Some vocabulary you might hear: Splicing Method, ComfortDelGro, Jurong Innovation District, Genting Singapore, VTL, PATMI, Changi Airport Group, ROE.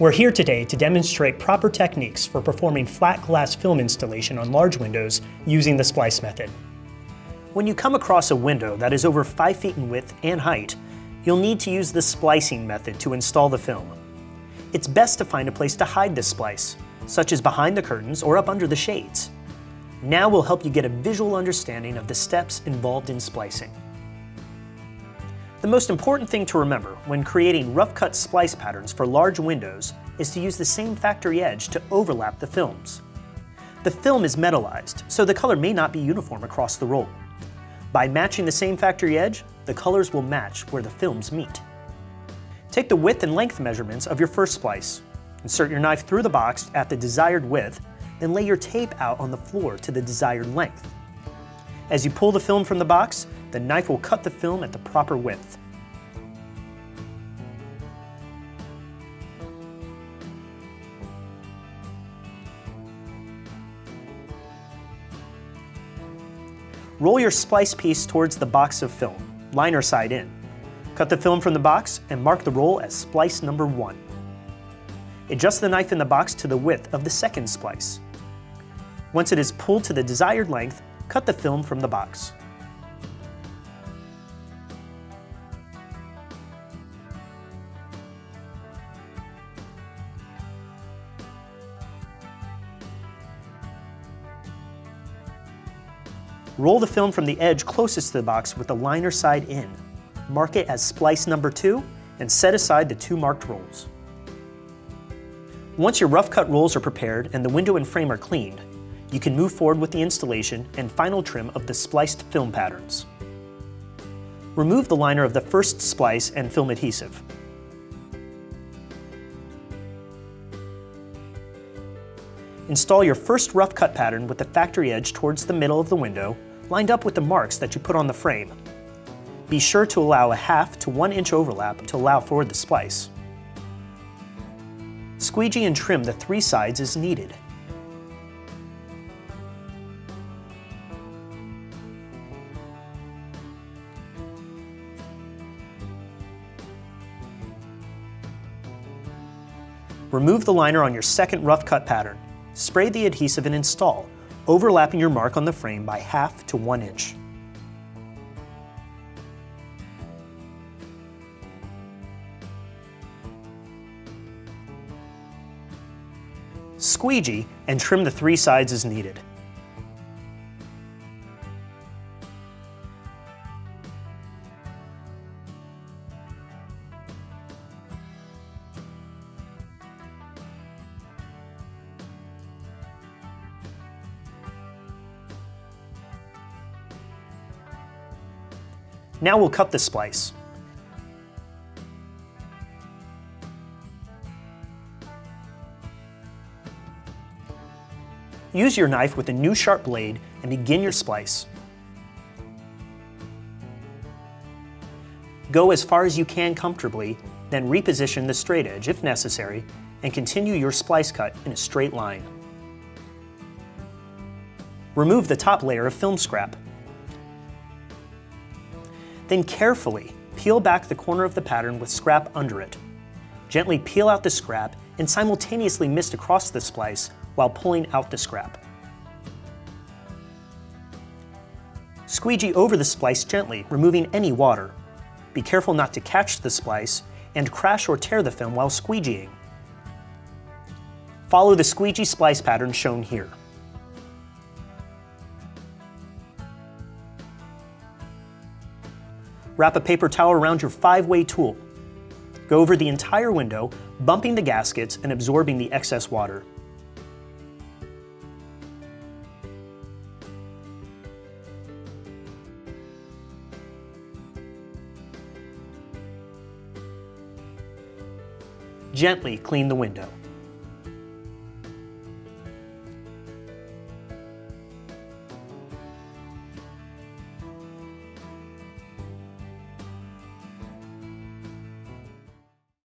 We're here today to demonstrate proper techniques for performing flat glass film installation on large windows using the splice method. When you come across a window that is over 5 feet in width and height, you'll need to use the splicing method to install the film. It's best to find a place to hide the splice, such as behind the curtains or up under the shades. Now we'll help you get a visual understanding of the steps involved in splicing. The most important thing to remember when creating rough cut splice patterns for large windows is to use the same factory edge to overlap the films. The film is metallized, so the color may not be uniform across the roll. By matching the same factory edge, the colors will match where the films meet. Take the width and length measurements of your first splice. Insert your knife through the box at the desired width, then lay your tape out on the floor to the desired length. As you pull the film from the box, the knife will cut the film at the proper width. Roll your splice piece towards the box of film, liner side in. Cut the film from the box and mark the roll as splice number 1. Adjust the knife in the box to the width of the second splice. Once it is pulled to the desired length, cut the film from the box. Roll the film from the edge closest to the box with the liner side in. Mark it as splice number 2 and set aside the 2 marked rolls. Once your rough cut rolls are prepared and the window and frame are cleaned, you can move forward with the installation and final trim of the spliced film patterns. Remove the liner of the first splice and film adhesive. Install your first rough cut pattern with the factory edge towards the middle of the window, lined up with the marks that you put on the frame. Be sure to allow a 1/2 to 1 inch overlap to allow for the splice. Squeegee and trim the 3 sides as needed. Remove the liner on your second rough cut pattern. Spray the adhesive and install, overlapping your mark on the frame by 1/2 to 1 inch. Squeegee and trim the 3 sides as needed. Now we'll cut the splice. Use your knife with a new sharp blade and begin your splice. Go as far as you can comfortably, then reposition the straight edge if necessary, and continue your splice cut in a straight line. Remove the top layer of film scrap. Then carefully peel back the corner of the pattern with scrap under it. Gently peel out the scrap and simultaneously mist across the splice while pulling out the scrap. Squeegee over the splice gently, removing any water. Be careful not to catch the splice and crash or tear the film while squeegeeing. Follow the squeegee splice pattern shown here. Wrap a paper towel around your 5-way tool. Go over the entire window, bumping the gaskets and absorbing the excess water. Gently clean the window.